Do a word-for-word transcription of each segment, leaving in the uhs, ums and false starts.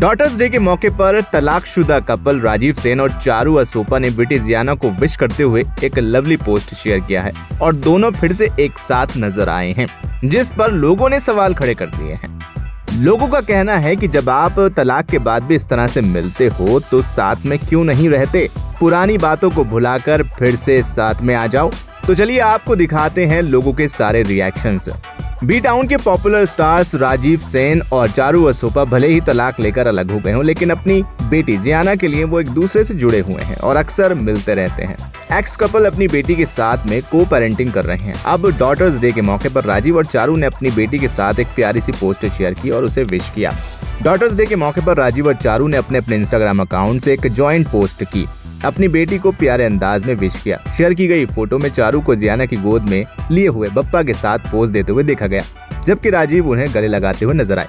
Daughters day के मौके पर तलाकशुदा कपल राजीव सेन और चारू असोपा ने बेटी जियाना को विश करते हुए एक लवली पोस्ट शेयर किया है और दोनों फिर से एक साथ नजर आए हैं, जिस पर लोगों ने सवाल खड़े कर दिए हैं। लोगों का कहना है कि जब आप तलाक के बाद भी इस तरह से मिलते हो तो साथ में क्यों नहीं रहते, पुरानी बातों को भुलाकर फिर से साथ में आ जाओ। तो चलिए आपको दिखाते हैं लोगों के सारे रिएक्शंस। बी टाउन के पॉपुलर स्टार्स राजीव सेन और चारू असोपा भले ही तलाक लेकर अलग हो गए हों, लेकिन अपनी बेटी जियाना के लिए वो एक दूसरे से जुड़े हुए हैं और अक्सर मिलते रहते हैं। एक्स कपल अपनी बेटी के साथ में को पेरेंटिंग कर रहे हैं। अब डॉटर्स डे के मौके पर राजीव और चारू ने अपनी बेटी के साथ एक प्यारी सी पोस्ट शेयर की और उसे विश किया। डॉटर्स डे के मौके पर राजीव और चारू ने अपने अपने इंस्टाग्राम अकाउंट से एक ज्वाइंट पोस्ट की, अपनी बेटी को प्यारे अंदाज में विश किया। शेयर की गई फोटो में चारू को जियाना की गोद में लिए हुए बप्पा के साथ पोज देते हुए देखा गया, जबकि राजीव उन्हें गले लगाते हुए नजर आए।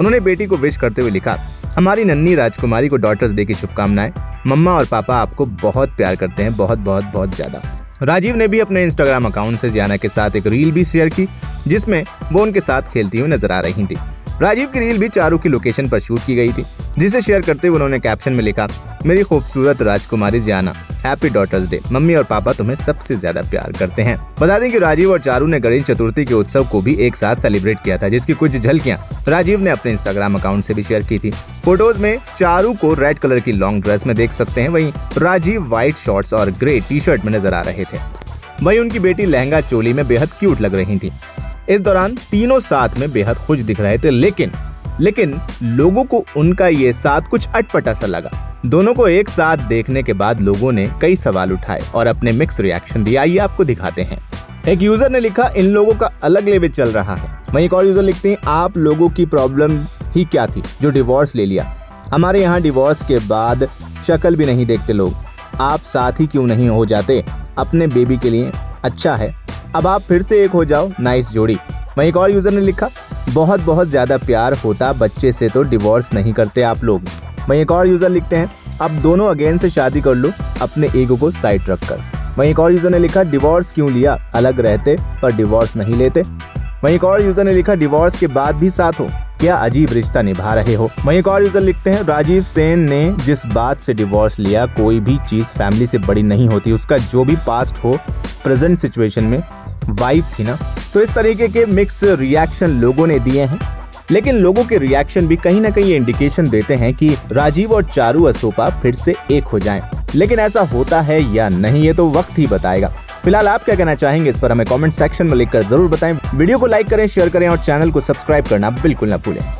उन्होंने बेटी को विश करते हुए लिखा, हमारी नन्ही राजकुमारी को डॉटर्स डे की शुभकामनाएं। मम्मा और पापा आपको बहुत प्यार करते हैं, बहुत बहुत बहुत ज्यादा। राजीव ने भी अपने इंस्टाग्राम अकाउंट से जियाना के साथ एक रील भी शेयर की, जिसमें वो उनके साथ खेलती हुई नजर आ रही थी। राजीव की रील भी चारू की लोकेशन पर शूट की गई थी, जिसे शेयर करते हुए उन्होंने कैप्शन में लिखा, मेरी खूबसूरत राजकुमारी Ziana, happy daughters day, mummy और पापा तुम्हें सबसे ज्यादा प्यार करते हैं। बता दें कि राजीव और चारू ने गणेश चतुर्थी के उत्सव को भी एक साथ सेलिब्रेट किया था, जिसकी कुछ झलकियां राजीव ने अपने इंस्टाग्राम अकाउंट से भी शेयर की थी। फोटोज में चारू को रेड कलर की लॉन्ग ड्रेस में देख सकते हैं, वहीं राजीव व्हाइट शॉर्ट्स और ग्रे टी शर्ट में नजर आ रहे थे। वहीं उनकी बेटी लहंगा चोली में बेहद क्यूट लग रही थी। इस दौरान तीनों साथ में बेहद खुश दिख रहे थे, लेकिन लेकिन लोगों को उनका ये साथ कुछ अटपटा सा लगा। दोनों को एक साथ देखने के बाद लोगों ने कई सवाल उठाए और अपने मिक्स रिएक्शन दिया। आइए आपको दिखाते हैं। एक यूजर ने लिखा, इन लोगों का अलग लेवल चल रहा है। वहीं एक और यूजर लिखते हैं, आप लोगों की प्रॉब्लम ही क्या थी जो डिवोर्स ले लिया, हमारे यहाँ डिवोर्स के बाद शक्ल भी नहीं देखते लोग, आप साथ ही क्यों नहीं हो जाते अपने बेबी के लिए, अच्छा है अब आप फिर से एक हो जाओ, नाइस जोड़ी। वहीं एक और यूजर ने लिखा, बहुत बहुत ज्यादा प्यार होता बच्चे से तो डिवोर्स नहीं करते आप लोग। वहीं एक और यूजर लिखते हैं, अब दोनों अगेन से शादी कर लो अपने ईगो को साइड रखकर। वहीं एक और यूजर ने लिखा, डिवोर्स क्यों लिया, अलग रहते पर डिवोर्स नहीं लेते। वहीं एक और यूजर ने लिखा, डिवोर्स के बाद भी साथ हो, क्या अजीब रिश्ता निभा रहे हो। वहीं एक और यूजर लिखते हैं, राजीव सेन ने जिस बात से डिवोर्स लिया, कोई भी चीज फैमिली से बड़ी नहीं होती, उसका जो भी पास्ट हो प्रेजेंट सिचुएशन में वाइफ थी ना। तो इस तरीके के मिक्स रिएक्शन लोगों ने दिए हैं, लेकिन लोगों के रिएक्शन भी कहीं ना कहीं इंडिकेशन देते हैं कि राजीव और चारू असोपा फिर से एक हो जाएं। लेकिन ऐसा होता है या नहीं, ये तो वक्त ही बताएगा। फिलहाल आप क्या कहना चाहेंगे, इस पर हमें कमेंट सेक्शन में लिखकर जरूर बताएं। वीडियो को लाइक करें, शेयर करें और चैनल को सब्सक्राइब करना बिल्कुल ना भूलें।